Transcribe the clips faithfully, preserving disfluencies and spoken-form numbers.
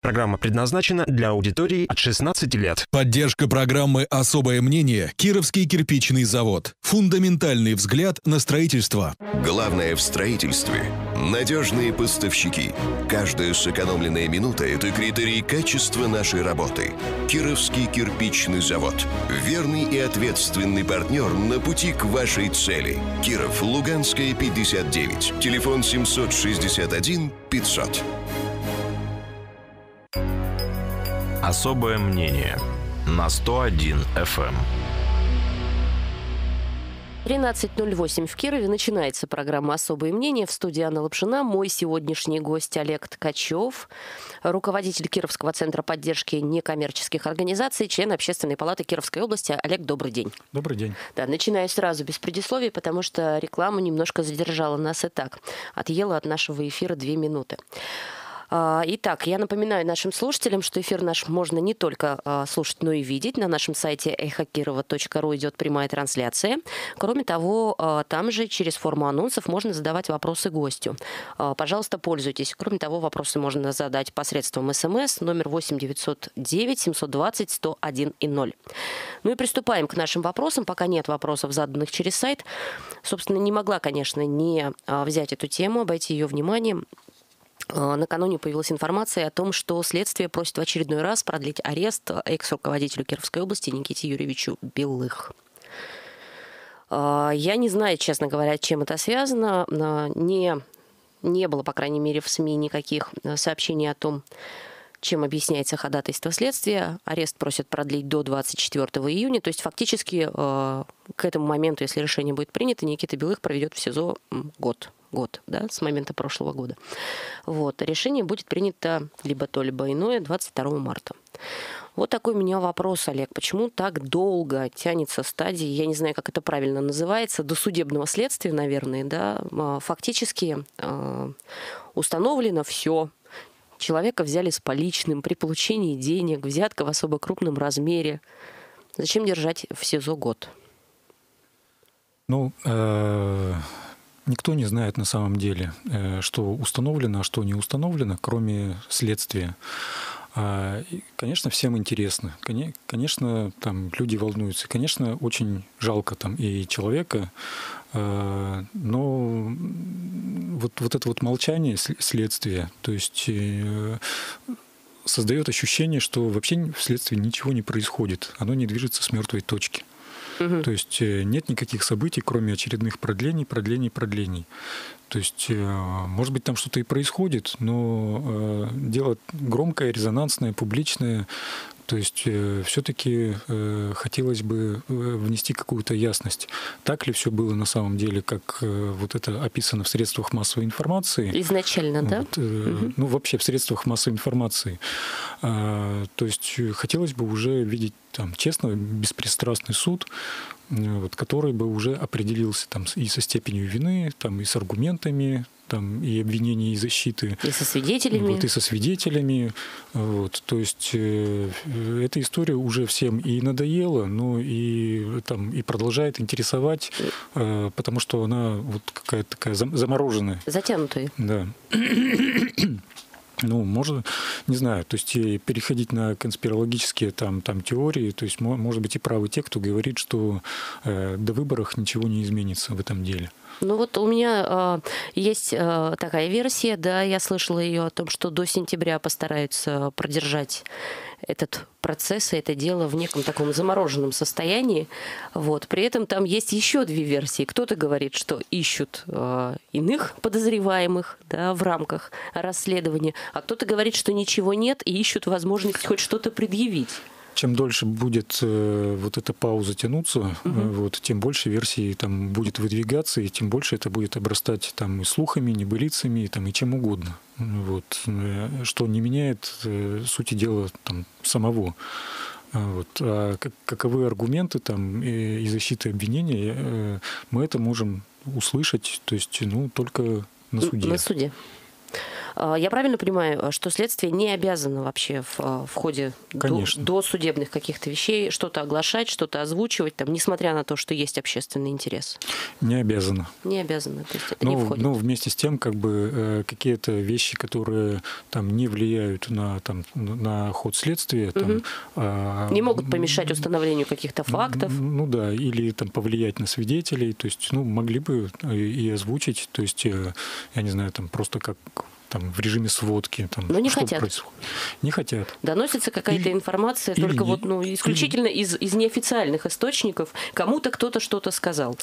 Программа предназначена для аудитории от шестнадцати лет. Поддержка программы «Особое мнение» Кировский кирпичный завод. Фундаментальный взгляд на строительство. Главное в строительстве – надежные поставщики. Каждая сэкономленная минута – это критерий качества нашей работы. Кировский кирпичный завод. Верный и ответственный партнер на пути к вашей цели. Киров, Луганская, пятьдесят девять. Телефон семь шесть один пятьсот. Особое мнение на сто один эф эм. тринадцать ноль восемь в Кирове начинается программа «Особое мнение». В студии Анна Лапшина. Мой сегодняшний гость Олег Ткачев, руководитель Кировского центра поддержки некоммерческих организаций, член Общественной палаты Кировской области. Олег, добрый день. Добрый день. Да, начинаю сразу без предисловий, потому что реклама немножко задержала нас и так. Отъела от нашего эфира две минуты. Итак, я напоминаю нашим слушателям, что эфир наш можно не только слушать, но и видеть. На нашем сайте эхо кирова точка ру идет прямая трансляция. Кроме того, там же через форму анонсов можно задавать вопросы гостю. Пожалуйста, пользуйтесь. Кроме того, вопросы можно задать посредством СМС номер восемь девятьсот девять семьсот двадцать сто один ноль. Ну и приступаем к нашим вопросам. Пока нет вопросов, заданных через сайт. Собственно, не могла, конечно, не взять эту тему, обойти ее вниманием. Накануне появилась информация о том, что следствие просит в очередной раз продлить арест экс-руководителю Кировской области Никите Юрьевичу Белых. Я не знаю, честно говоря, чем это связано. Не, не было, по крайней мере, в СМИ никаких сообщений о том, чем объясняется ходатайство следствия. Арест просят продлить до двадцать четвёртого июня. То есть фактически к этому моменту, если решение будет принято, Никита Белых проведет в СИЗО год. Год, да, с момента прошлого года. Вот. Решение будет принято либо то, либо иное двадцать второго марта. Вот такой у меня вопрос, Олег. Почему так долго тянется стадия, я не знаю, как это правильно называется, досудебного следствия, наверное, да? Фактически э, установлено все. Человека взяли с поличным при получении денег, взятка в особо крупном размере. Зачем держать в СИЗО год? Ну, э... никто не знает на самом деле, что установлено, а что не установлено, кроме следствия. Конечно, всем интересно. Конечно, там люди волнуются. Конечно, очень жалко там и человека. Но вот, вот это вот молчание следствия, то есть создает ощущение, что вообще в следствии ничего не происходит. Оно не движется с мертвой точки. Угу. То есть нет никаких событий, кроме очередных продлений, продлений, продлений. То есть, может быть, там что-то и происходит, но дело громкое, резонансное, публичное. То есть все-таки хотелось бы внести какую-то ясность. Так ли все было на самом деле, как вот это описано в средствах массовой информации? Изначально, да? Вот, угу. Ну, вообще в средствах массовой информации. То есть хотелось бы уже видеть там честный, беспристрастный суд, вот, который бы уже определился там и со степенью вины, там, и с аргументами, там, и обвинений, и защиты. И со свидетелями. Вот, и со свидетелями. Вот, то есть э, эта история уже всем и надоела, но и, там, и продолжает интересовать, э, потому что она вот какая-то такая замороженная. Затянутая. Да. Ну, можно, не знаю, то есть переходить на конспирологические там, там теории, то есть, может быть, и правы те, кто говорит, что э, до выборов ничего не изменится в этом деле. Ну вот у меня э, есть э, такая версия, да, я слышала ее о том, что до сентября постараются продержать этот процесс и это дело в неком таком замороженном состоянии. Вот. При этом там есть еще две версии. Кто-то говорит, что ищут э, иных подозреваемых, да, в рамках расследования, а кто-то говорит, что ничего нет и ищут возможность хоть что-то предъявить. Чем дольше будет э, вот эта пауза тянуться, угу. э, вот, тем больше версий там будет выдвигаться, и тем больше это будет обрастать там и слухами, и небылицами, и, там, и чем угодно. Вот, э, что не меняет э, сути дела там, самого. Вот. А как, каковы аргументы там, и, и защиты обвинения, э, мы это можем услышать, то есть ну, только на суде. На суде. Я правильно понимаю, что следствие не обязано вообще в, в ходе до, досудебных каких-то вещей что-то оглашать, что-то озвучивать, там, несмотря на то, что есть общественный интерес? Не обязано. Не обязано, то есть это но, не входит. Но вместе с тем, как бы, какие-то вещи, которые там не влияют на, там, на ход следствия. Там, угу. а, не могут помешать установлению каких-то фактов. Ну да, или там повлиять на свидетелей, то есть, ну, могли бы и озвучить, то есть, я не знаю, там просто как... Там, в режиме сводки. Там, но не хотят. Происходит. Не хотят. Доносится какая-то или, информация или только не, вот, ну, исключительно или, из, из неофициальных источников. Кому-то кто-то что-то сказал.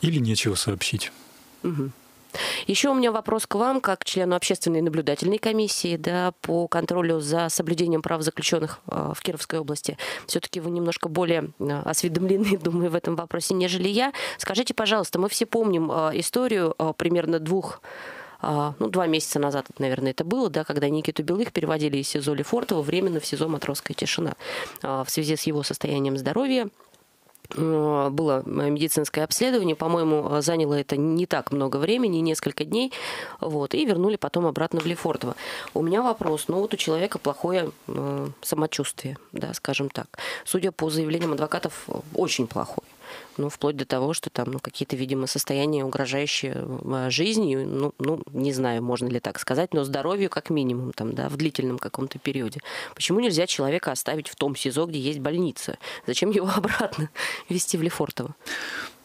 Или нечего сообщить. Угу. Еще у меня вопрос к вам, как члену общественной наблюдательной комиссии, да, по контролю за соблюдением прав заключенных в Кировской области. Все-таки вы немножко более осведомлены, думаю, в этом вопросе, нежели я. Скажите, пожалуйста, мы все помним историю примерно двух... Ну, два месяца назад, наверное, это было, да, когда Никиту Белых переводили из СИЗО Лефортово временно в СИЗО «Матросская тишина». В связи с его состоянием здоровья было медицинское обследование. По-моему, заняло это не так много времени, несколько дней. Вот, и вернули потом обратно в Лефортово. У меня вопрос. Ну, вот у человека плохое самочувствие, да, скажем так. Судя по заявлениям адвокатов, очень плохое. Ну, вплоть до того, что там, ну, какие-то, видимо, состояния, угрожающие жизни, ну, ну, не знаю, можно ли так сказать, но здоровью как минимум, там, да, в длительном каком-то периоде. Почему нельзя человека оставить в том СИЗО, где есть больница? Зачем его обратно везти в Лефортово?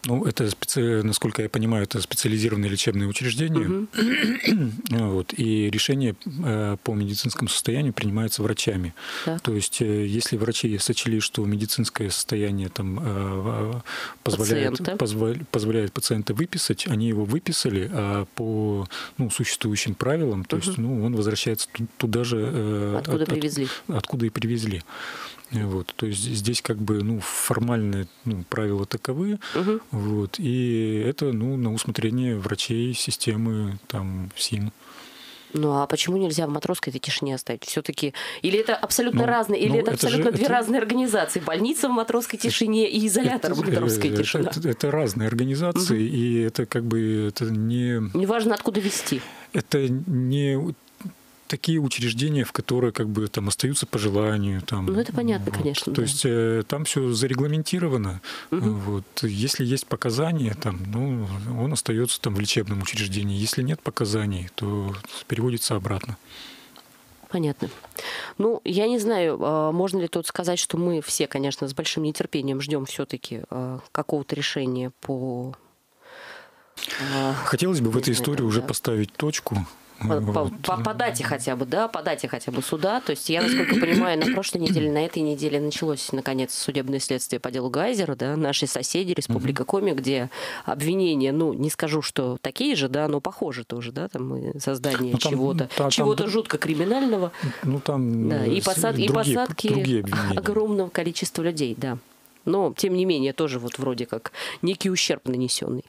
Ну, это, специ... насколько я понимаю, это специализированные лечебные учреждения. Uh-huh. Вот. И решение по медицинскому состоянию принимается врачами. Так. То есть, если врачи сочли, что медицинское состояние там, позволяет, пациента. позволяет пациента выписать, они его выписали, а по, ну, существующим правилам, то uh-huh. есть, ну, он возвращается туда же, откуда, от, привезли. От, откуда и привезли. Вот, то есть здесь как бы, ну, формальные, ну, правила таковы, угу. вот, и это, ну, на усмотрение врачей, системы, там, СИН. Ну а почему нельзя в Матросской этой тишине оставить? Все-таки или это абсолютно ну, разные, или ну, это, это абсолютно же, две это... разные организации? Больница в Матросской тишине и изолятор в Матросской тишине. Это, это разные организации, угу. и это как бы это не. Неважно, откуда везти. Это не такие учреждения, в которые как бы там остаются по желанию. Там, ну, это понятно, вот, конечно. То да. есть э, там все зарегламентировано. Угу. Вот. Если есть показания, там, ну, он остается там в лечебном учреждении. Если нет показаний, то переводится обратно. Понятно. Ну, я не знаю, можно ли тут сказать, что мы все, конечно, с большим нетерпением ждем все-таки какого-то решения по... Хотелось бы в этой истории уже поставить точку. По, вот. по, по дате хотя бы, да, по дате хотя бы суда. То есть я, насколько понимаю, на прошлой неделе, на этой неделе началось, наконец, судебное следствие по делу Гайзера, да, наши соседи, Республика Коми, где обвинения, ну, не скажу, что такие же, да, но похожи тоже, да, там создание чего-то, да, чего-то там, жутко криминального. Ну, там да, и, посад, другие, и посадки огромного количества людей, да. Но, тем не менее, тоже вот вроде как некий ущерб нанесенный.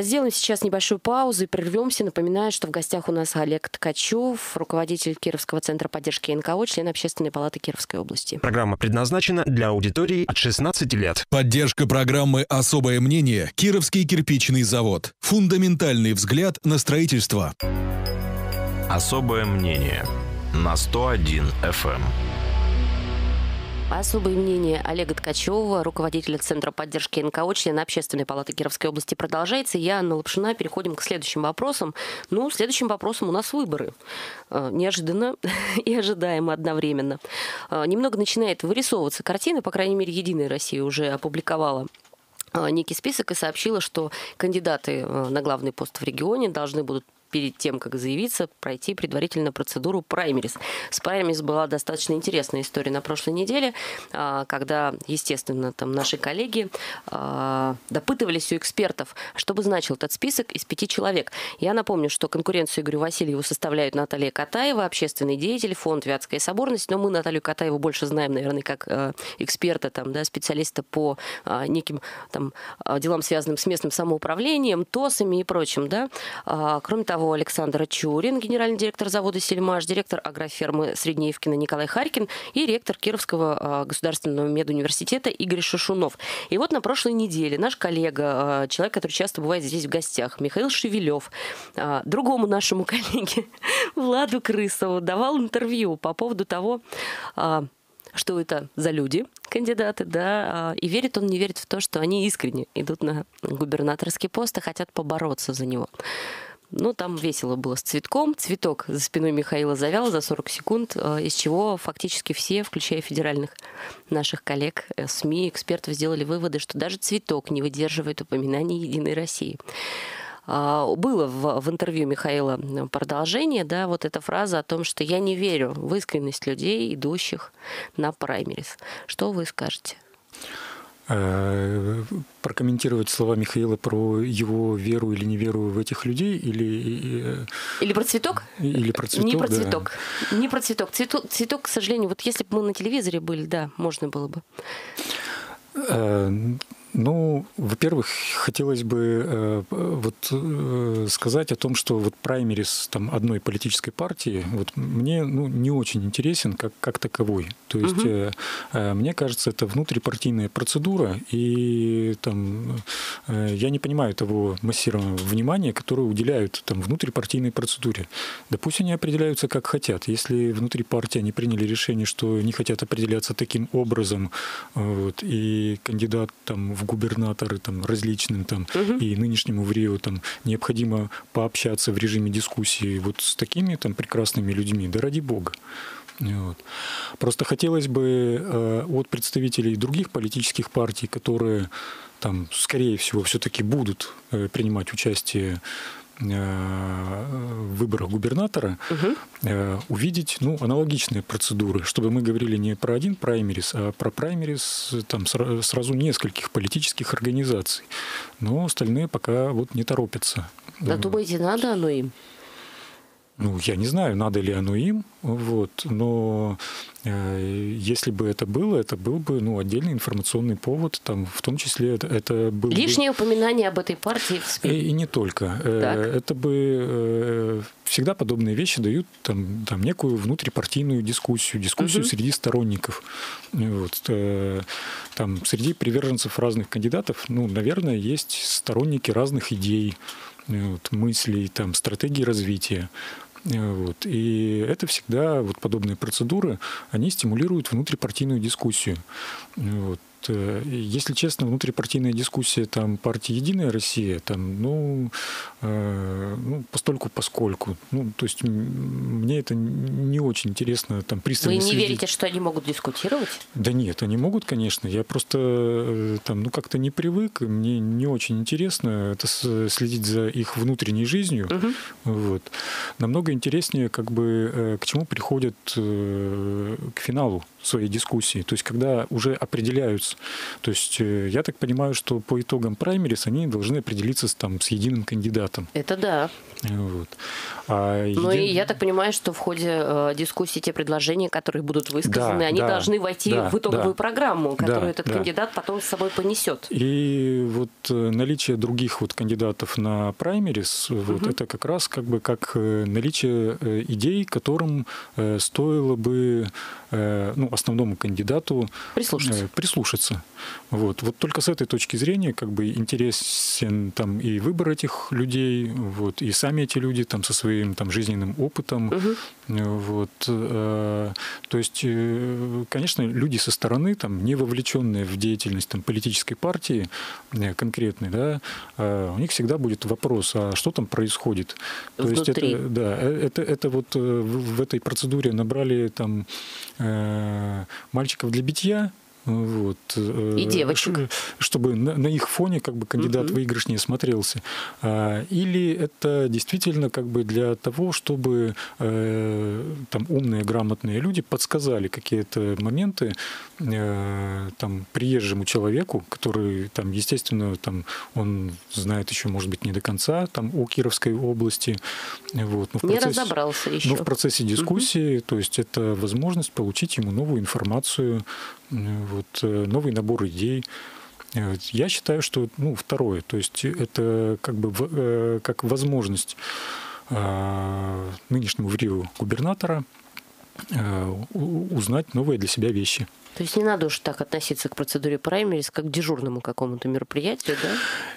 Сделаем сейчас небольшую паузу и прервемся. Напоминаю, что в гостях у нас Олег Ткачев, руководитель Кировского центра поддержки НКО, член Общественной палаты Кировской области. Программа предназначена для аудитории от шестнадцати лет. Поддержка программы «Особое мнение» Кировский кирпичный завод. Фундаментальный взгляд на строительство. «Особое мнение» на сто один эф эм. Особое мнение Олега Ткачева, руководителя Центра поддержки НКО, члена Общественной палаты Кировской области, продолжается. Я, Анна Лапшина, переходим к следующим вопросам. Ну, следующим вопросом у нас выборы. Неожиданно и ожидаемо одновременно. Немного начинает вырисовываться картина, по крайней мере, «Единая Россия» уже опубликовала некий список и сообщила, что кандидаты на главный пост в регионе должны будут перед тем, как заявиться, пройти предварительно процедуру праймериз. С праймериз была достаточно интересная история на прошлой неделе, когда, естественно, там наши коллеги допытывались у экспертов, что бы значил этот список из пяти человек. Я напомню, что конкуренцию Игорю Васильеву составляют Наталья Катаева, общественный деятель, фонд «Вятская соборность», но мы Наталью Катаеву больше знаем, наверное, как эксперта, там, да, специалиста по неким там делам, связанным с местным самоуправлением, ТОСами и прочим, да. Кроме того, того, Александра Чурин, генеральный директор завода «Сельмаш», директор агрофермы «Среднеивкино» Николай Харькин и ректор Кировского государственного медуниверситета Игорь Шушунов. И вот на прошлой неделе наш коллега, человек, который часто бывает здесь в гостях, Михаил Шевелев, другому нашему коллеге Владу Крысову давал интервью по поводу того, что это за люди, кандидаты, да, и верит он, не верит в то, что они искренне идут на губернаторский пост и хотят побороться за него. Ну, там весело было с цветком. Цветок за спиной Михаила завял за сорок секунд, из чего фактически все, включая федеральных наших коллег, СМИ, экспертов, сделали выводы, что даже цветок не выдерживает упоминаний «Единой России». Было в, в интервью Михаила продолжение, да, вот эта фраза о том, что я не верю в искренность людей, идущих на праймерис. Что вы скажете? Прокомментировать слова Михаила про его веру или неверу в этих людей, или... Или про цветок? Или про цветок, не про цветок, да. Не про цветок. Цветок, цветок, к сожалению, вот если бы мы на телевизоре были, да, можно было бы. Ну, во-первых, хотелось бы э, вот, э, сказать о том, что вот праймерис там, одной политической партии вот, мне ну, не очень интересен как, как таковой. То есть, э, э, мне кажется, это внутрипартийная процедура, и там, э, я не понимаю того массированного внимания, которое уделяют там, внутрипартийной процедуре. Да пусть они определяются как хотят. Если внутри партии они приняли решение, что не хотят определяться таким образом, вот, и кандидат там, в губернаторы там, различным там, угу. и нынешнему в Рио там, необходимо пообщаться в режиме дискуссии вот с такими там, прекрасными людьми, да ради бога. Вот. Просто хотелось бы э, от представителей других политических партий, которые, там, скорее всего, все-таки будут э, принимать участие выбора губернатора, угу. увидеть ну, аналогичные процедуры, чтобы мы говорили не про один праймерис, а про праймерис там, сразу нескольких политических организаций. Но остальные пока вот не торопятся. Да, думаете, надо оно им? Ну, я не знаю, надо ли оно им, вот, но э, если бы это было, это был бы ну, отдельный информационный повод, там, в том числе это, это было бы... Лишнее упоминание об этой партии в СМИ. И, и не только. Э, это бы... Э, всегда подобные вещи дают там, там, некую внутрипартийную дискуссию, дискуссию угу. среди сторонников. Вот, э, там, среди приверженцев разных кандидатов, ну, наверное, есть сторонники разных идей, вот, мыслей, там, стратегий развития. Вот. И это всегда, вот подобные процедуры, они стимулируют внутрипартийную дискуссию. Вот. Если честно, внутрипартийная дискуссия там, партии «Единая Россия», там, ну, э, ну, постольку поскольку. Ну, то есть мне это не очень интересно. Там, пристально Вы не следить. Верите, что они могут дискутировать? Да нет, они могут, конечно. Я просто там, ну, как-то не привык, мне не очень интересно это следить за их внутренней жизнью. Угу. Вот. Намного интереснее, как бы, к чему приходят э, к финалу своей дискуссии. То есть когда уже определяются. То есть я так понимаю, что по итогам праймерис они должны определиться с, там, с единым кандидатом. Это да. Вот. А един... Ну и я так понимаю, что в ходе э, дискуссии те предложения, которые будут высказаны, да, они да, должны войти да, в итоговую да, программу, которую да, этот да. кандидат потом с собой понесет. И вот наличие других вот кандидатов на праймерис, угу. вот, это как раз как бы как наличие идей, которым э, стоило бы э, ну, основному кандидату прислушаться. Э, прислушаться. Вот. Вот только с этой точки зрения как бы интересен там, и выбор этих людей, вот, и сами эти люди там, со своим там, жизненным опытом. Угу. Вот. То есть, конечно, люди со стороны, там, не вовлеченные в деятельность там, политической партии конкретной, да, у них всегда будет вопрос, а что там происходит? То есть это, да, это, это вот в этой процедуре набрали там, мальчиков для битья, вот, и девочек. Чтобы на, на их фоне как бы, кандидат угу. выигрышнее смотрелся. Или это действительно как бы, для того, чтобы э, там, умные, грамотные люди подсказали какие-то моменты э, там, приезжему человеку, который, там, естественно, там, он знает еще, может быть, не до конца там, о Кировской области. Вот. Но в процессе, не разобрался еще. Но в процессе дискуссии, угу. то есть это возможность получить ему новую информацию, вот, новый набор идей. Я считаю, что ну, второе, то есть это как бы как возможность нынешнему вриу губернатора узнать новые для себя вещи. То есть не надо уж так относиться к процедуре праймерис, как к дежурному какому-то мероприятию, да?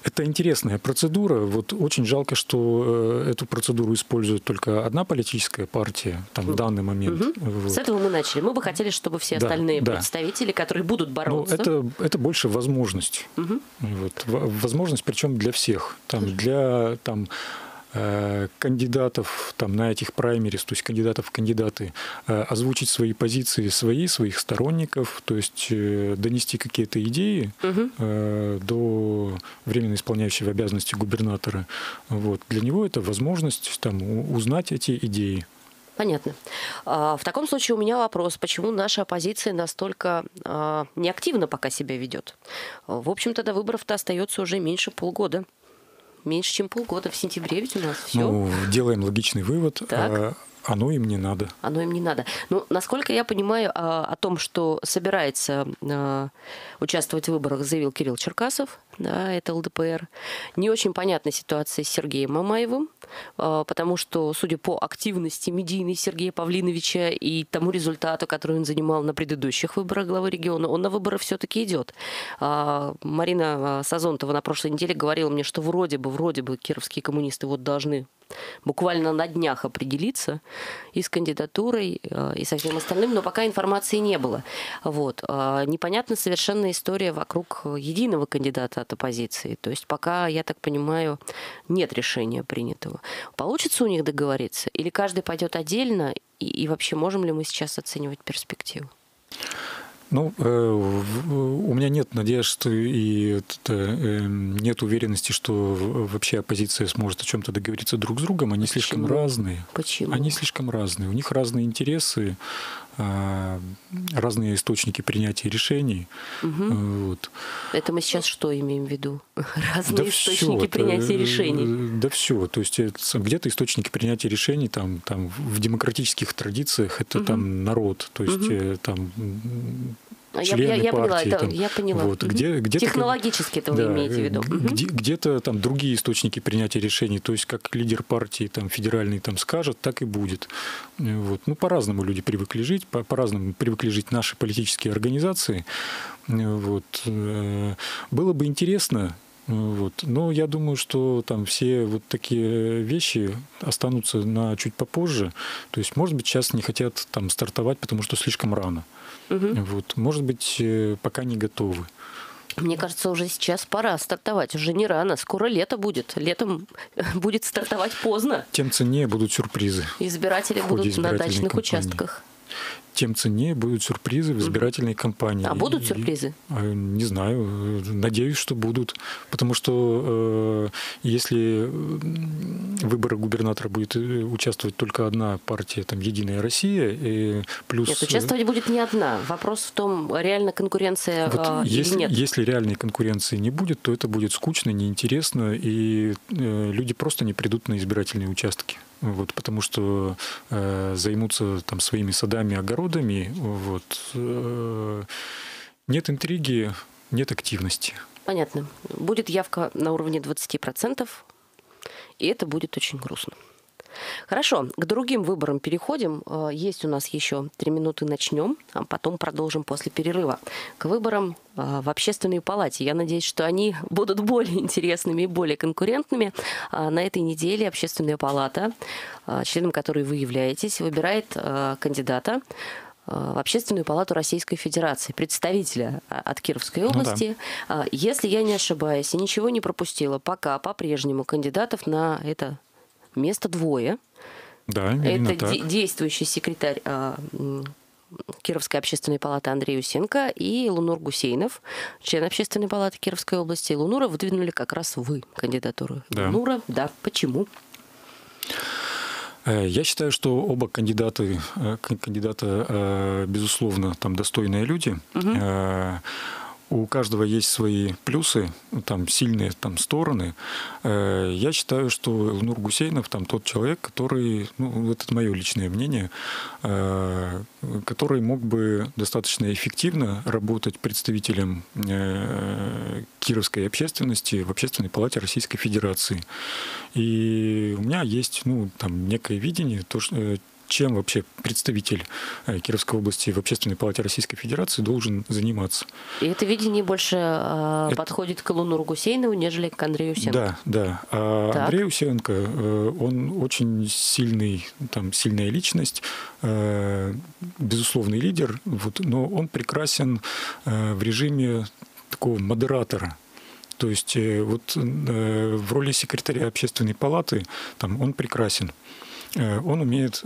Это интересная процедура. Вот очень жалко, что эту процедуру использует только одна политическая партия там, в данный момент. Угу. Вот. С этого мы начали. Мы бы хотели, чтобы все да, остальные да. представители, которые будут бороться... Это, это больше возможность. Угу. Вот. Возможность, причем для всех. Там, угу. Для... Там, кандидатов там, на этих праймерис, то есть кандидатов в кандидаты, озвучить свои позиции свои, своих сторонников, то есть донести какие-то идеи угу. до временно исполняющего обязанности губернатора. Вот. Для него это возможность там, узнать эти идеи. Понятно. В таком случае у меня вопрос, почему наша оппозиция настолько неактивно пока себя ведет? В общем-то, до выборов-то остается уже меньше полгода. Меньше, чем полгода. В сентябре ведь у нас все. Ну, делаем логичный вывод. Так. Оно им не надо. Оно им не надо. Ну, насколько я понимаю, о том, что собирается участвовать в выборах, заявил Кирилл Черкасов, да, это ЛДПР. Не очень понятна ситуация с Сергеем Мамаевым, потому что, судя по активности медийной Сергея Павлиновича и тому результату, который он занимал на предыдущих выборах главы региона, он на выборы все-таки идет. Марина Сазонтова на прошлой неделе говорила мне, что вроде бы, вроде бы кировские коммунисты вот должны... буквально на днях определиться и с кандидатурой, и со всем остальным, но пока информации не было. Вот. Непонятна совершенно история вокруг единого кандидата от оппозиции. То есть пока, я так понимаю, нет решения принятого. Получится у них договориться? Или каждый пойдет отдельно? И, и вообще можем ли мы сейчас оценивать перспективу? Ну, у меня нет надежд и нет уверенности, что вообще оппозиция сможет о чем-то договориться друг с другом. Они Почему? слишком разные. Почему? Они слишком разные. У них разные интересы, разные источники принятия решений. Угу. Вот. Это мы сейчас что имеем в виду? Разные да источники все, принятия это, решений. Да все. То есть где-то источники принятия решений там, там, в демократических традициях это угу. там народ. То есть угу. там... Члены я, я, партии, я поняла, там, это, я поняла. Вот, угу. где, где технологически это вы да, имеете в виду. Где, угу. Где-то там другие источники принятия решений, то есть как лидер партии там, федеральный там, скажет, так и будет. Вот. Ну, по-разному люди привыкли жить, по-разному привыкли жить наши политические организации. Вот. Было бы интересно, вот, но я думаю, что там все вот такие вещи останутся на чуть попозже. То есть, может быть, сейчас не хотят там, стартовать, потому что слишком рано. Угу. Вот, может быть, пока не готовы. Мне кажется, уже сейчас пора стартовать. Уже не рано. Скоро лето будет. Летом будет стартовать поздно. Тем ценнее будут сюрпризы. Избиратели будут на дачных участках. Тем ценнее будут сюрпризы в избирательной кампании. А будут сюрпризы? И, не знаю. Надеюсь, что будут. Потому что э, если в выборах губернатора будет участвовать только одна партия, там, «Единая Россия», и плюс... Нет, участвовать будет не одна. Вопрос в том, реально конкуренция вот э, если, или нет. Если реальной конкуренции не будет, то это будет скучно, неинтересно, и э, люди просто не придут на избирательные участки. Вот, потому что э, займутся там, своими садами, огородами. Вот, э, нет интриги, нет активности. Понятно. Будет явка на уровне двадцати процентов, и это будет очень грустно. Хорошо, к другим выборам переходим. Есть у нас еще три минуты, начнем, а потом продолжим после перерыва. К выборам в Общественной палате. Я надеюсь, что они будут более интересными и более конкурентными. На этой неделе Общественная палата, членом которой вы являетесь, выбирает кандидата в Общественную палату Российской Федерации, представителя от Кировской области. Ну да. Если я не ошибаюсь и ничего не пропустила, пока по-прежнему кандидатов на это место двое. Да, это де действующий секретарь э, Кировской общественной палаты Андрей Юсенко и Ильнур Гусейнов, член общественной палаты Кировской области. Ильнура выдвинули как раз вы кандидатуру. Да. Ильнура, да. Почему? Я считаю, что оба кандидата, кандидата безусловно, там достойные люди. Угу. у каждого есть свои плюсы, там сильные там, стороны. Я считаю, что Ильнур Гусейнов там тот человек, который, ну, это мое личное мнение, который мог бы достаточно эффективно работать представителем кировской общественности в Общественной палате Российской Федерации. И у меня есть, ну, там некое видение, то, что чем вообще представитель Кировской области в Общественной палате Российской Федерации должен заниматься. И это видение больше э, это... подходит к Ильнуру Гусейнову, нежели к Андрею Юсенко. Да, да. А Андрей Юсенко, э, он очень сильный, там, сильная личность, э, безусловный лидер, вот, но он прекрасен э, в режиме такого модератора. То есть э, вот, э, в роли секретаря Общественной палаты там, он прекрасен. Он умеет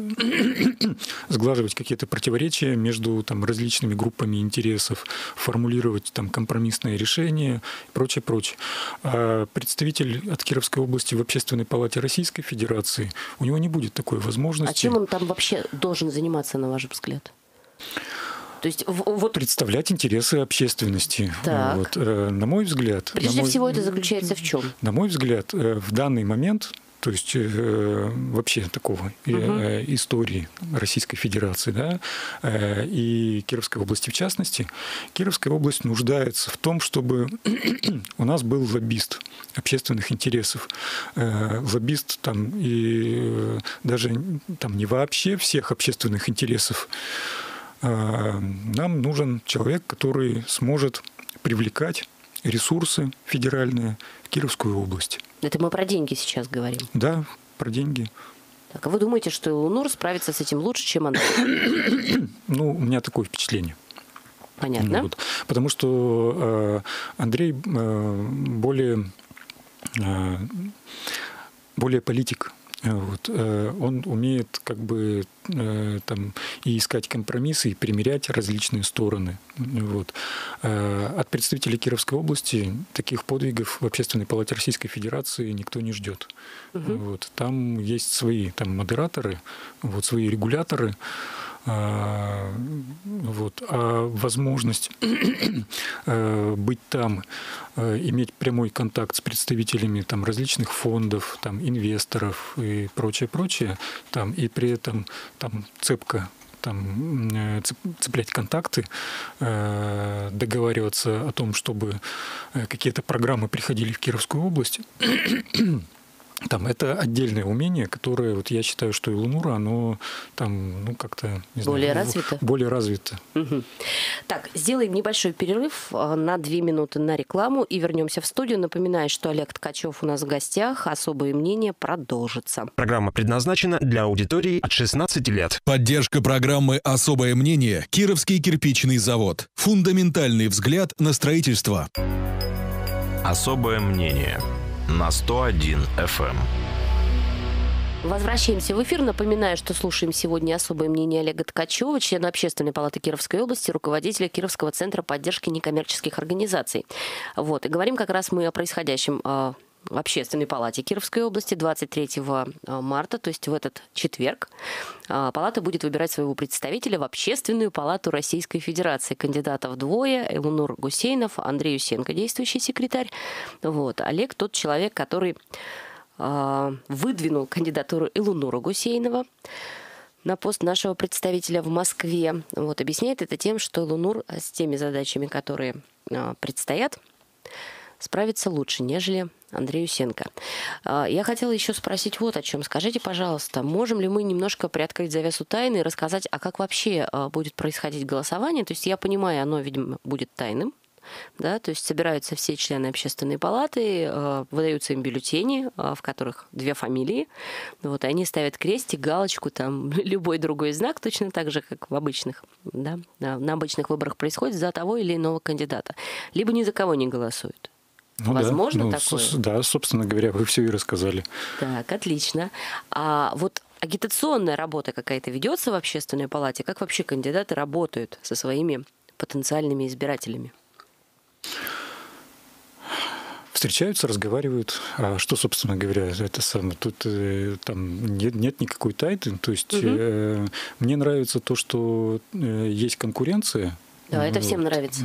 сглаживать какие-то противоречия между там, различными группами интересов, формулировать там, компромиссные решения и прочее, прочее. А представитель от Кировской области в Общественной палате Российской Федерации, у него не будет такой возможности. А чем он там вообще должен заниматься, на ваш взгляд? То есть, вот... Представлять интересы общественности. Вот. На мой взгляд... Прежде мой... всего это заключается в чем? На мой взгляд, в данный момент... То есть э, вообще такого э, uh-huh. истории Российской Федерации, да, э, и Кировской области в частности. Кировская область нуждается в том, чтобы у нас был лоббист общественных интересов. Э, лоббист там и э, даже там не вообще всех общественных интересов. Э, нам нужен человек, который сможет привлекать ресурсы федеральные в Кировскую область. Это мы про деньги сейчас говорим. Да, про деньги. Так, а вы думаете, что Ильнур справится с этим лучше, чем она? Ну, у меня такое впечатление. Понятно. Вот. Потому что э, Андрей э, более, э, более политик. Вот. Он умеет как бы там и искать компромиссы, и примирять различные стороны. Вот. От представителей Кировской области таких подвигов в Общественной палате Российской Федерации никто не ждет. Угу. Вот. Там есть свои там, модераторы, вот, свои регуляторы. А, вот, а возможность быть там, иметь прямой контакт с представителями там, различных фондов, там, инвесторов и прочее, прочее, там, и при этом там, цепко там, цеплять контакты, договариваться о том, чтобы какие-то программы приходили в Кировскую область. Там, это отдельное умение, которое, вот я считаю, что и у Ильнура, оно там, ну, как-то... Более знаю, развито? Более развито. Угу. Так, сделаем небольшой перерыв на две минуты на рекламу и вернемся в студию. Напоминаю, что Олег Ткачев у нас в гостях. Особое мнение продолжится. Программа предназначена для аудитории от шестнадцати лет. Поддержка программы «Особое мнение» — Кировский кирпичный завод. Фундаментальный взгляд на строительство. «Особое мнение» на сто один эф эм. Возвращаемся в эфир. Напоминаю, что слушаем сегодня особое мнение Олега Ткачева, члена Общественной палаты Кировской области, руководителя Кировского центра поддержки некоммерческих организаций. Вот. И говорим как раз мы о происходящем в Общественной палате Кировской области двадцать третьего марта, то есть в этот четверг. Палата будет выбирать своего представителя в Общественную палату Российской Федерации. Кандидатов двое: Ильнур Гусейнов, Андрей Юсенко, действующий секретарь. Вот. Олег тот человек, который э, выдвинул кандидатуру Ильнура Гусейнова на пост нашего представителя в Москве. Вот. Объясняет это тем, что Ильнур с теми задачами, которые э, предстоят, справится лучше, нежели Андрей Юсенко. Я хотела еще спросить вот о чем. Скажите, пожалуйста, можем ли мы немножко приоткрыть завесу тайны и рассказать, а как вообще будет происходить голосование? То есть я понимаю, оно, видимо, будет тайным. Да? То есть собираются все члены Общественной палаты, выдаются им бюллетени, в которых две фамилии. Вот, и они ставят крестик, галочку, там, любой другой знак, точно так же, как в обычных, да? На обычных выборах происходит, за того или иного кандидата. Либо ни за кого не голосуют. Ну, возможно, да. Ну, такое? Да, собственно говоря, вы все и рассказали. Так, отлично. А вот агитационная работа какая-то ведется в Общественной палате? Как вообще кандидаты работают со своими потенциальными избирателями? Встречаются, разговаривают. А что, собственно говоря, это самое? Тут э, там нет, нет никакой тайны. То есть угу. э, мне нравится то, что э, есть конкуренция. Да, это всем нравится.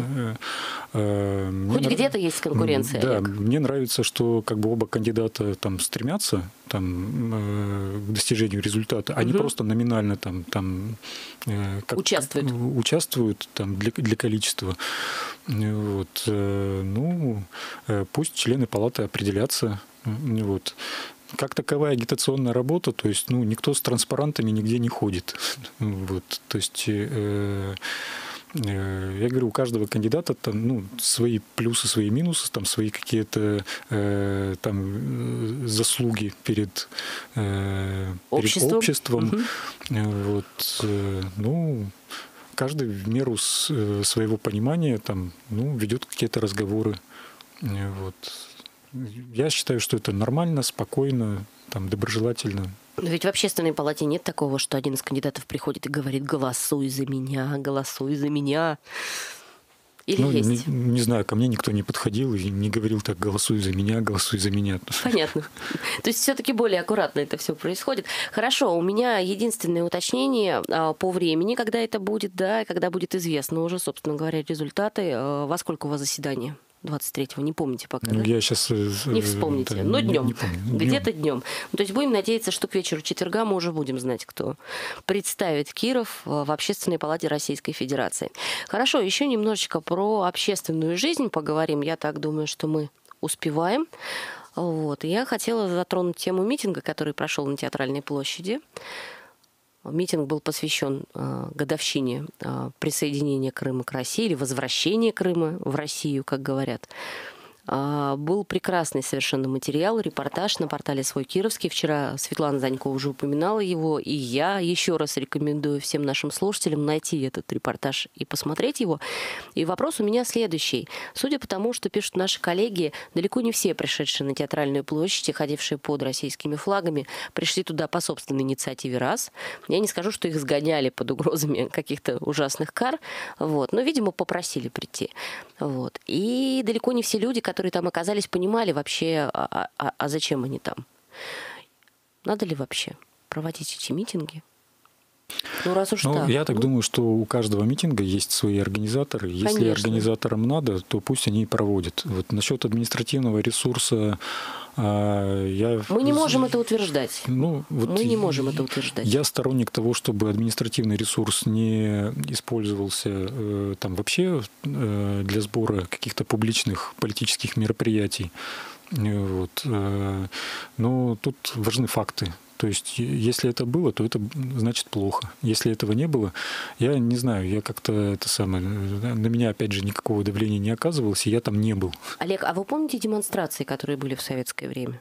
Хоть где-то есть конкуренция. Да, мне нравится, что как бы оба кандидата там стремятся там к достижению результата, они просто номинально там там участвуют. Участвуют там для для количества. Вот, ну пусть члены палаты определятся. Вот. Как таковая агитационная работа, то есть, ну, никто с транспарантами нигде не ходит. Вот, то есть, э, э, я говорю, у каждого кандидата там, ну, свои плюсы, свои минусы, там, свои какие-то э, там заслуги перед, э, Общество. перед обществом. Угу. Вот, э, ну, каждый в меру с, своего понимания там, ну, ведет какие-то разговоры. Вот. Я считаю, что это нормально, спокойно, там, доброжелательно. Но ведь в общественной палате нет такого, что один из кандидатов приходит и говорит: «Голосуй за меня, голосуй за меня». Или ну, есть? Не, не знаю, ко мне никто не подходил и не говорил так: «Голосуй за меня, голосуй за меня». Понятно. То есть все-таки более аккуратно это все происходит. Хорошо, у меня единственное уточнение по времени, когда это будет, да, и когда будет известно уже, собственно говоря, результаты. Во сколько у вас заседание? двадцать третьего, не помните пока, ну, да? Я сейчас... Не вспомните, да, но днем, где-то днем. Ну, то есть будем надеяться, что к вечеру четверга мы уже будем знать, кто представит Киров в Общественной палате Российской Федерации. Хорошо, еще немножечко про общественную жизнь поговорим. Я так думаю, что мы успеваем. Вот. Я хотела затронуть тему митинга, который прошел на Театральной площади. Митинг был посвящен годовщине присоединения Крыма к России или возвращения Крыма в Россию, как говорят. Был прекрасный совершенно материал, репортаж на портале «Свой Кировский». Вчера Светлана Занькова уже упоминала его, и я еще раз рекомендую всем нашим слушателям найти этот репортаж и посмотреть его. И вопрос у меня следующий. Судя по тому, что пишут наши коллеги, далеко не все, пришедшие на Театральную площадь и ходившие под российскими флагами, пришли туда по собственной инициативе раз. Я не скажу, что их сгоняли под угрозами каких-то ужасных кар, вот, но, видимо, попросили прийти. Вот. И далеко не все люди, которые которые там оказались, понимали вообще, а, а, а зачем они там. Надо ли вообще проводить эти митинги? Ну, раз уж ну, так. Я так ну... думаю, что у каждого митинга есть свои организаторы. Конечно. Если организаторам надо, то пусть они и проводят. Вот насчет административного ресурса... Я... Мы не можем это утверждать. Ну, вот Мы не можем это утверждать. Я сторонник того, чтобы административный ресурс не использовался там вообще для сбора каких-то публичных политических мероприятий. Вот. Но тут важны факты. То есть, если это было, то это значит плохо. Если этого не было, я не знаю, я как-то это самое... На меня, опять же, никакого давления не оказывалось, и я там не был. Олег, а вы помните демонстрации, которые были в советское время?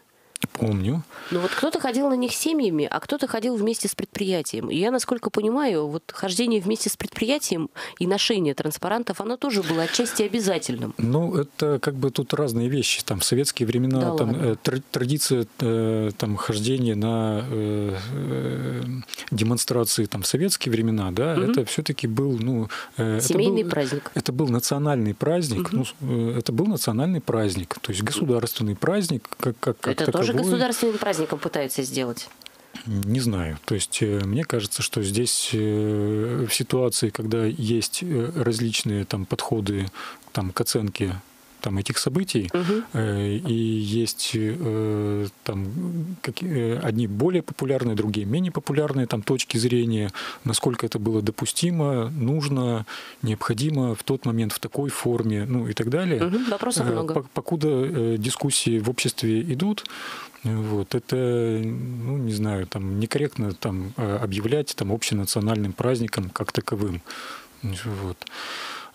Помню. Ну вот кто-то ходил на них семьями, а кто-то ходил вместе с предприятием. И я, насколько понимаю, вот хождение вместе с предприятием и ношение транспарантов, оно тоже было отчасти обязательным. Ну, это как бы тут разные вещи. Там в советские времена да там, э, традиция э, там, хождения на э, э, демонстрации там, в советские времена, да, угу. это все-таки был... Ну, э, Семейный это был, праздник. Это был национальный праздник. Угу. Ну, это был национальный праздник, то есть государственный праздник, как, как, как таковой. Уже государственным праздником пытаются сделать? Не знаю. То есть мне кажется, что здесь в ситуации, когда есть различные там, подходы там, к оценке там, этих событий, угу. и есть там, одни более популярные, другие менее популярные там, точки зрения, насколько это было допустимо, нужно, необходимо в тот момент, в такой форме, ну и так далее. Угу. Вопросов много. Покуда дискуссии в обществе идут, вот, это, ну не знаю, там, некорректно там, объявлять там, общенациональным праздником как таковым. Вот.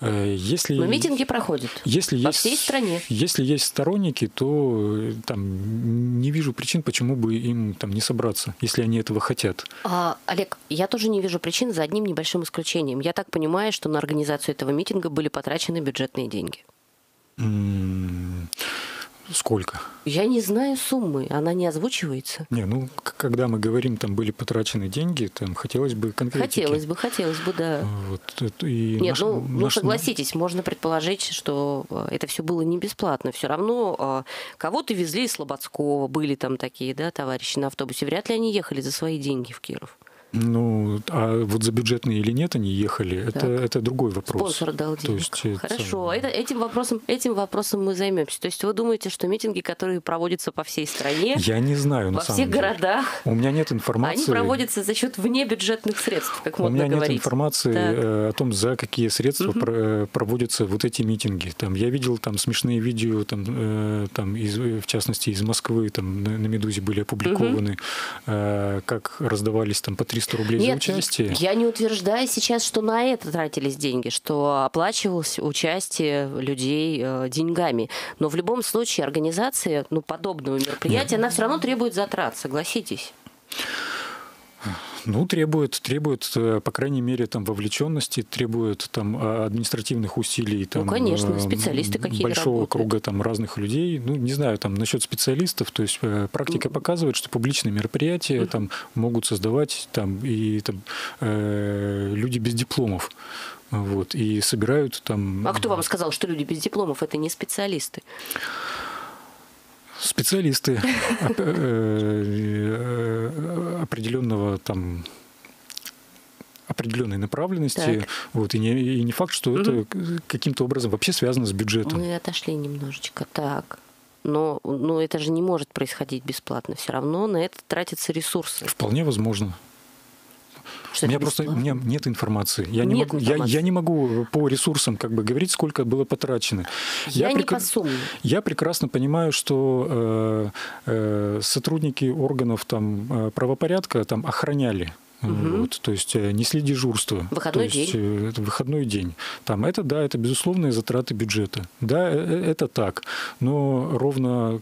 Если, но митинги проходят если во есть, всей стране. Если есть сторонники, то там, не вижу причин, почему бы им там, не собраться, если они этого хотят. А, Олег, я тоже не вижу причин, за одним небольшим исключением. Я так понимаю, что на организацию этого митинга были потрачены бюджетные деньги. М-м- Сколько? Я не знаю суммы, она не озвучивается. Не, ну, когда мы говорим, там были потрачены деньги, там хотелось бы конкретики. Хотелось бы, хотелось бы, да. Вот, и Нет, наш, ну, наш... ну, согласитесь, можно предположить, что это все было не бесплатно. Все равно кого-то везли из Слободского, были там такие, да, товарищи на автобусе. Вряд ли они ехали за свои деньги в Киров. Ну, а вот за бюджетные или нет они ехали, это, это другой вопрос. Спонсор дал денег. То есть, хорошо, это... этим, вопросом, этим вопросом мы займемся. То есть вы думаете, что митинги, которые проводятся по всей стране, я не знаю, во всех городах, у меня нет информации. Они проводятся за счет внебюджетных средств, как модно говорить. У меня нет информации так. о том, за какие средства угу. проводятся вот эти митинги. Там, я видел там, смешные видео, там, э, там, из, в частности, из Москвы, там, на, на «Медузе» были опубликованы, угу. э, как раздавались там, по триста рублей Нет, за участие. Я не утверждаю сейчас, что на это тратились деньги, что оплачивалось участие людей э, деньгами. Но в любом случае организация ну, подобного мероприятия, Нет. она все равно требует затрат, согласитесь. Ну, требует, требует, по крайней мере, там, вовлеченности, требует там, административных усилий. Там, ну, конечно, специалисты какие-то большого работают. Круга там, разных людей. Ну, не знаю, там, насчет специалистов, то есть практика показывает, что публичные мероприятия там, могут создавать там, и там, э, люди без дипломов. Вот, и собирают там... А кто вам сказал, что люди без дипломов – это не специалисты? Специалисты определенного там определенной направленности, так. вот, и не, и не факт, что это каким-то образом вообще связано с бюджетом. Мы отошли немножечко, так. Но, но это же не может происходить бесплатно. Все равно на это тратятся ресурсы. Вполне возможно. Что у меня просто у меня нет информации. Я, нет не могу, информации. Я, я не могу по ресурсам как бы говорить, сколько было потрачено. Я, я, не прек... по я прекрасно понимаю, что э, э, сотрудники органов там, правопорядка там, охраняли. Угу. Вот, то есть несли дежурство. Выходной то есть, день. Это выходной день. Там, это, да, это безусловные затраты бюджета. Да, это так. Но ровно...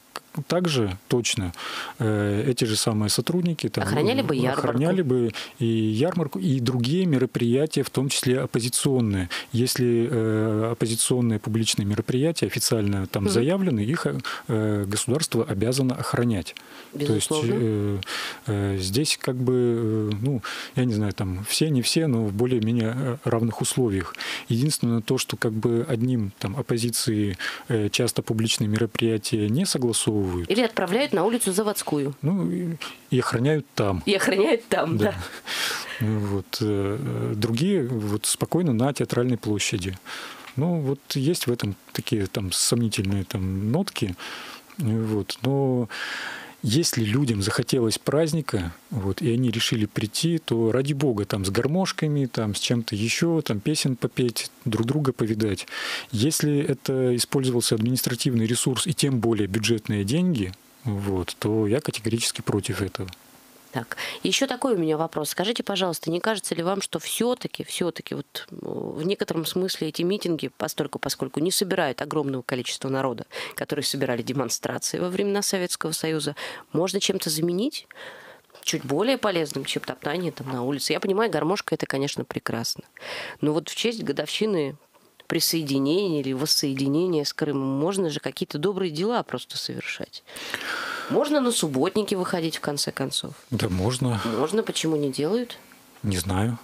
Также точно эти же самые сотрудники там, охраняли бы ярмарку. Охраняли бы и ярмарку, и другие мероприятия, в том числе оппозиционные. Если оппозиционные публичные мероприятия официально там угу. заявлены, их государство обязано охранять. Безусловно. То есть здесь как бы, ну, я не знаю, там все, не все, но в более-менее равных условиях. Единственное то, что как бы одним там, оппозиции часто публичные мероприятия не согласовывают, или отправляют на улицу Заводскую. Ну, и, и охраняют там. И охраняют там, да. да. Вот. Другие вот, спокойно на Театральной площади. Ну, вот есть в этом такие там сомнительные там, нотки. Вот. Но если людям захотелось праздника, вот, и они решили прийти, то ради бога, там, с гармошками, там, с чем-то еще, там, песен попеть, друг друга повидать. Если это использовался административный ресурс и тем более бюджетные деньги, вот, то я категорически против этого. Так, еще такой у меня вопрос. Скажите, пожалуйста, не кажется ли вам, что все-таки, все-таки вот в некотором смысле эти митинги, постольку, поскольку не собирают огромного количества народа, которые собирали демонстрации во времена Советского Союза, можно чем-то заменить? Чуть более полезным, чем топтание там на улице. Я понимаю, гармошка – это, конечно, прекрасно. Но вот в честь годовщины присоединения или воссоединения с Крымом можно же какие-то добрые дела просто совершать. Можно на субботники выходить, в конце концов? Да, можно. Можно, почему не делают? Не знаю.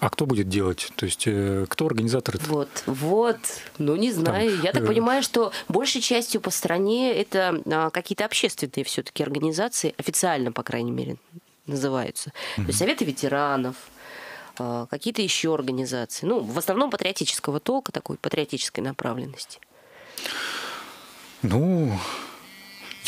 А кто будет делать? То есть, э, кто организаторы? Вот, вот. Ну, не знаю. Там, Я так э... понимаю, что большей частью по стране это а, какие-то общественные все-таки организации, официально, по крайней мере, называются. Mm-hmm. То есть, Советы ветеранов, а, какие-то еще организации. Ну, в основном патриотического толка, такой патриотической направленности. Ну...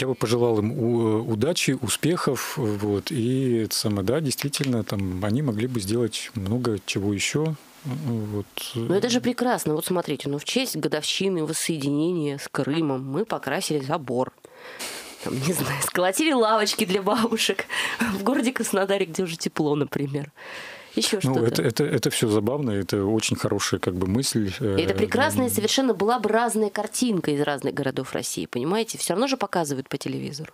Я бы пожелал им удачи, успехов, вот, и само, да, действительно, там, они могли бы сделать много чего еще. Вот. Ну это же прекрасно, вот смотрите, ну в честь годовщины воссоединения с Крымом мы покрасили забор. Там, не знаю, сколотили лавочки для бабушек в городе Краснодаре, где уже тепло, например. Еще ну, это, это, это все забавно, это очень хорошая как бы, мысль. Это прекрасная совершенно была бы разная картинка из разных городов России, понимаете? Все равно же показывают по телевизору.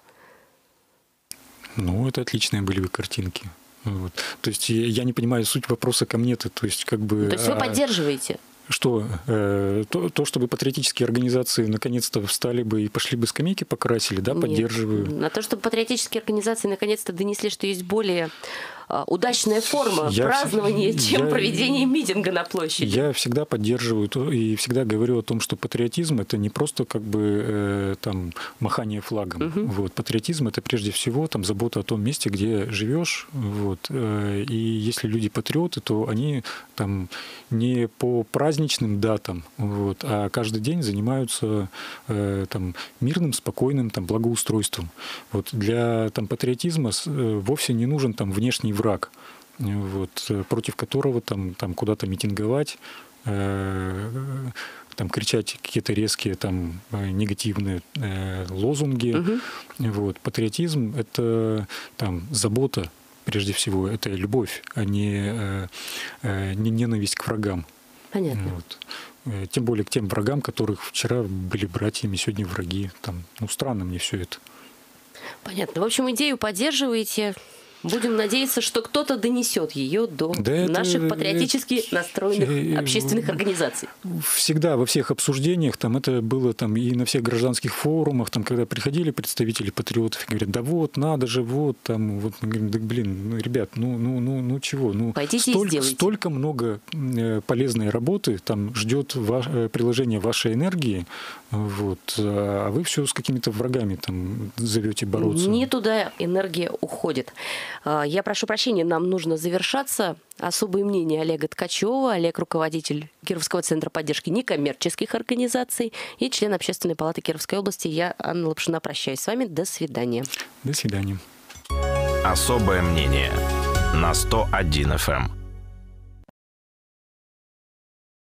Ну, это отличные были бы картинки. Вот. То есть я не понимаю, суть вопроса ко мне-то. То есть, как бы, ну, то есть вы а... поддерживаете? Что э, то, то, чтобы патриотические организации наконец-то встали бы и пошли бы скамейки покрасили, да, Нет. поддерживаю. А то, чтобы патриотические организации наконец-то донесли, что есть более удачная форма я празднования, в... чем я... проведение митинга на площади. Я всегда поддерживаю и всегда говорю о том, что патриотизм — это не просто как бы э, там махание флагом. Угу. Вот. Патриотизм — это прежде всего там забота о том месте, где живешь. Вот. И если люди патриоты, то они там не по праздничным датам, вот, а каждый день занимаются э, там мирным, спокойным там благоустройством. Вот. Для там патриотизма вовсе не нужен там внешний враг, вот, против которого там, там куда-то митинговать, э, там кричать какие-то резкие там негативные э, лозунги. Угу. Вот. Патриотизм — это там забота, прежде всего, это любовь, а не, э, не ненависть к врагам. Понятно. Вот. Тем более к тем врагам, которых вчера были братьями, сегодня враги. Там, ну, странно мне все это. Понятно. В общем, идею поддерживаете. Будем надеяться, что кто-то донесет ее до да наших это, патриотически это, настроенных это, общественных организаций. Всегда во всех обсуждениях, там это было там и на всех гражданских форумах, там, когда приходили представители патриотов и говорят: да вот, надо же, вот, там, вот, мы говорим: да блин, ну, ребят, ну, ну, ну, ну чего? Ну, столь, столько много полезной работы, там ждет ваш, приложение вашей энергии, вот, а вы все с какими-то врагами там зовете бороться. Не туда энергия уходит. Я прошу прощения, нам нужно завершаться. Особые мнения Олега Ткачева. Олег – руководитель Кировского центра поддержки некоммерческих организаций и член Общественной палаты Кировской области. Я, Анна Лапшина, прощаюсь с вами. До свидания. До свидания. Особое мнение на сто один эф эм.